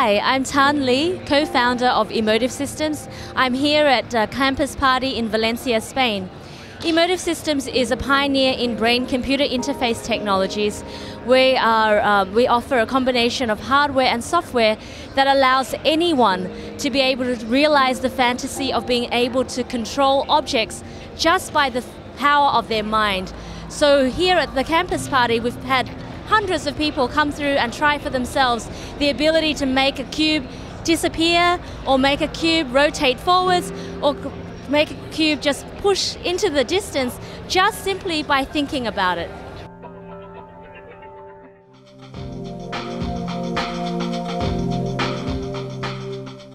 Hi, I'm Tan Lee, co-founder of Emotive Systems. I'm here at Campus Party in Valencia, Spain. Emotive Systems is a pioneer in brain-computer interface technologies. We offer a combination of hardware and software that allows anyone to be able to realize the fantasy of being able to control objects just by the power of their mind. So here at the Campus Party, we've had hundreds of people come through and try for themselves the ability to make a cube disappear, or make a cube rotate forwards, or make a cube just push into the distance just simply by thinking about it.